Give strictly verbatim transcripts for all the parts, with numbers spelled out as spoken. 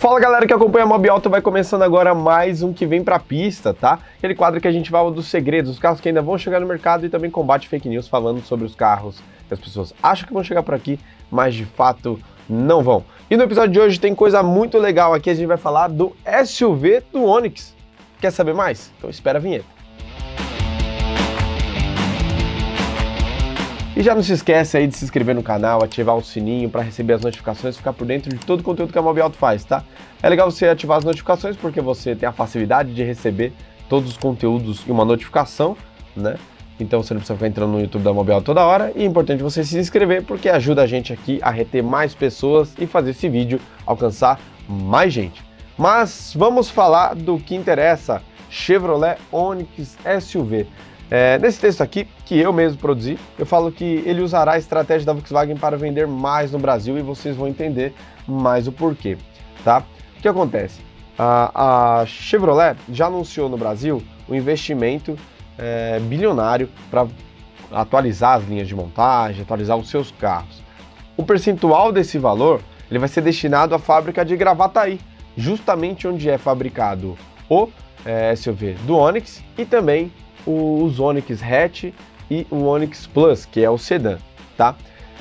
Fala galera que acompanha a Mobiauto, vai começando agora mais um que vem pra pista, tá? Aquele quadro que a gente fala dos segredos, os carros que ainda vão chegar no mercado e também combate fake news, falando sobre os carros que as pessoas acham que vão chegar por aqui, mas de fato não vão. E no episódio de hoje tem coisa muito legal aqui, a gente vai falar do S U V do Onix. Quer saber mais? Então espera a vinheta. E já não se esquece aí de se inscrever no canal, ativar o sininho para receber as notificações, ficar por dentro de todo o conteúdo que a Mobiauto faz, tá? É legal você ativar as notificações porque você tem a facilidade de receber todos os conteúdos em uma notificação, né? Então você não precisa ficar entrando no YouTube da Mobiauto toda hora. E é importante você se inscrever porque ajuda a gente aqui a reter mais pessoas e fazer esse vídeo alcançar mais gente. Mas vamos falar do que interessa, Chevrolet Onix S U V. É, nesse texto aqui, que eu mesmo produzi, eu falo que ele usará a estratégia da Volkswagen para vender mais no Brasil e vocês vão entender mais o porquê, tá? O que acontece? A, a Chevrolet já anunciou no Brasil um investimento é, bilionário para atualizar as linhas de montagem, atualizar os seus carros. O percentual desse valor ele vai ser destinado à fábrica de Gravataí, justamente onde é fabricado o é, S U V do Onix e também os Onix Hatch e o Onix Plus, que é o sedã, tá?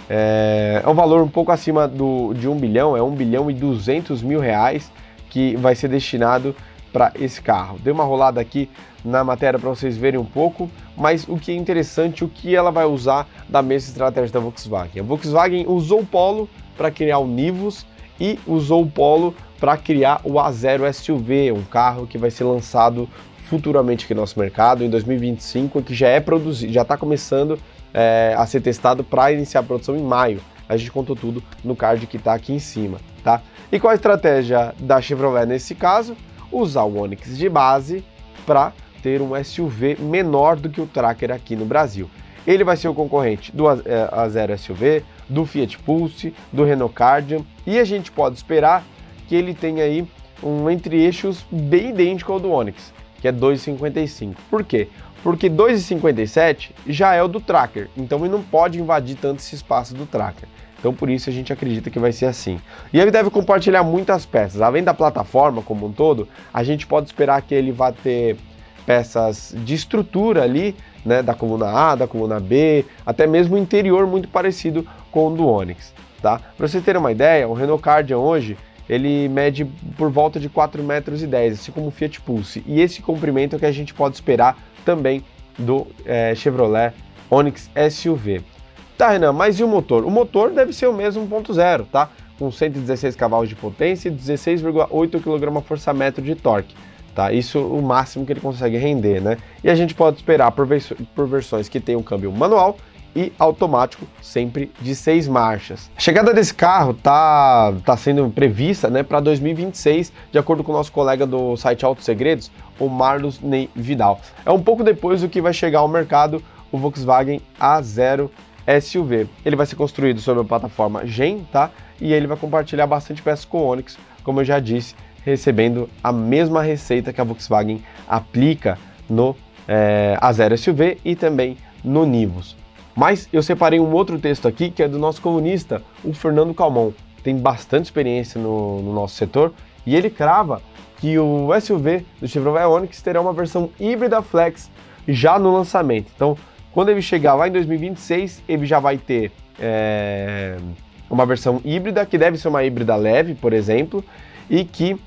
É, é um valor um pouco acima do, de um bilhão, é um bilhão e duzentos mil reais que vai ser destinado para esse carro. Dei uma rolada aqui na matéria para vocês verem um pouco, mas o que é interessante, o que ela vai usar da mesma estratégia da Volkswagen. A Volkswagen usou o Polo para criar o Nivus e usou o Polo para criar o A zero S U V, um carro que vai ser lançado futuramente aqui no nosso mercado, em dois mil e vinte e cinco, que já é produzido, já está começando é, a ser testado para iniciar a produção em maio. A gente contou tudo no card que está aqui em cima, tá? E qual a estratégia da Chevrolet nesse caso? Usar o Onix de base para ter um S U V menor do que o Tracker aqui no Brasil. Ele vai ser o concorrente do A zero S U V, do Fiat Pulse, do Renault Kardian, e a gente pode esperar que ele tenha aí um entre-eixos bem idêntico ao do Onix, que é dois vírgula cinquenta e cinco. Por quê? Porque dois vírgula cinquenta e sete já é o do Tracker, então ele não pode invadir tanto esse espaço do Tracker. Então por isso a gente acredita que vai ser assim. E ele deve compartilhar muitas peças. Além da plataforma como um todo, a gente pode esperar que ele vá ter peças de estrutura ali, né, da coluna A, da coluna B, até mesmo o interior muito parecido com o do Onix, tá? Para você ter uma ideia, o Renault Kardian hoje ele mede por volta de quatro metros e dez, assim como o Fiat Pulse. E esse comprimento é o que a gente pode esperar também do é, Chevrolet Onix S U V. Tá, Renan, mas e o motor? O motor deve ser o mesmo um ponto zero, tá? Com cento e dezesseis cavalos de potência e dezesseis vírgula oito quilograma-força-metro de torque, tá? Isso é o máximo que ele consegue render, né? E a gente pode esperar por, vers por versões que tenham um câmbio manual e automático, sempre de seis marchas. A chegada desse carro tá, tá sendo prevista, né, para dois mil e vinte e seis, de acordo com o nosso colega do site Autossegredos, o Marlos Ney Vidal. É um pouco depois do que vai chegar ao mercado o Volkswagen A zero S U V. Ele vai ser construído sobre a plataforma Gen, tá? E ele vai compartilhar bastante peças com o Onix, como eu já disse, recebendo a mesma receita que a Volkswagen aplica no é, A zero S U V e também no Nivus. Mas eu separei um outro texto aqui, que é do nosso colunista, o Fernando Calmon. Tem bastante experiência no, no nosso setor, e ele crava que o S U V do Chevrolet Onix terá uma versão híbrida flex já no lançamento. Então, quando ele chegar lá em dois mil e vinte e seis, ele já vai ter é, uma versão híbrida, que deve ser uma híbrida leve, por exemplo, e que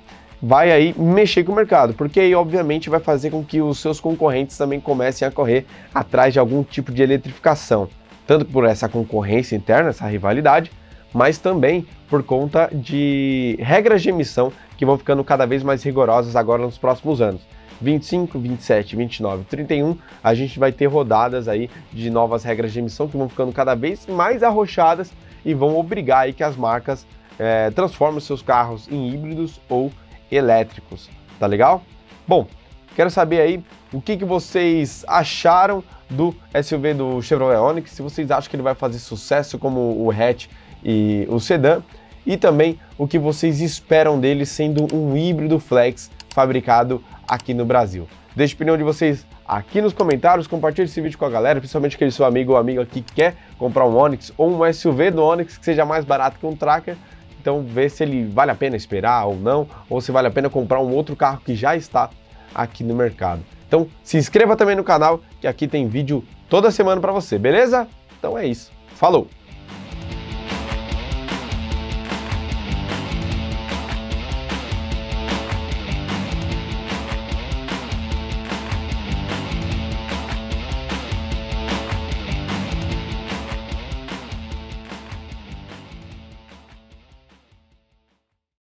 vai aí mexer com o mercado, porque aí obviamente vai fazer com que os seus concorrentes também comecem a correr atrás de algum tipo de eletrificação, tanto por essa concorrência interna, essa rivalidade, mas também por conta de regras de emissão que vão ficando cada vez mais rigorosas agora nos próximos anos. vinte e cinco, vinte e sete, vinte e nove, trinta e um, a gente vai ter rodadas aí de novas regras de emissão que vão ficando cada vez mais arrochadas e vão obrigar aí que as marcas é, transformem seus carros em híbridos ou elétricos, tá legal? Bom, quero saber aí o que, que vocês acharam do S U V do Chevrolet Onix, se vocês acham que ele vai fazer sucesso como o hatch e o sedã, e também o que vocês esperam dele sendo um híbrido flex fabricado aqui no Brasil. Deixe a opinião de vocês aqui nos comentários, compartilhe esse vídeo com a galera, principalmente aquele seu amigo ou amiga que quer comprar um Onix ou um S U V do Onix que seja mais barato que um Tracker, Então vê se ele vale a pena esperar ou não, ou se vale a pena comprar um outro carro que já está aqui no mercado. Então se inscreva também no canal, que aqui tem vídeo toda semana para você, beleza? Então é isso, falou!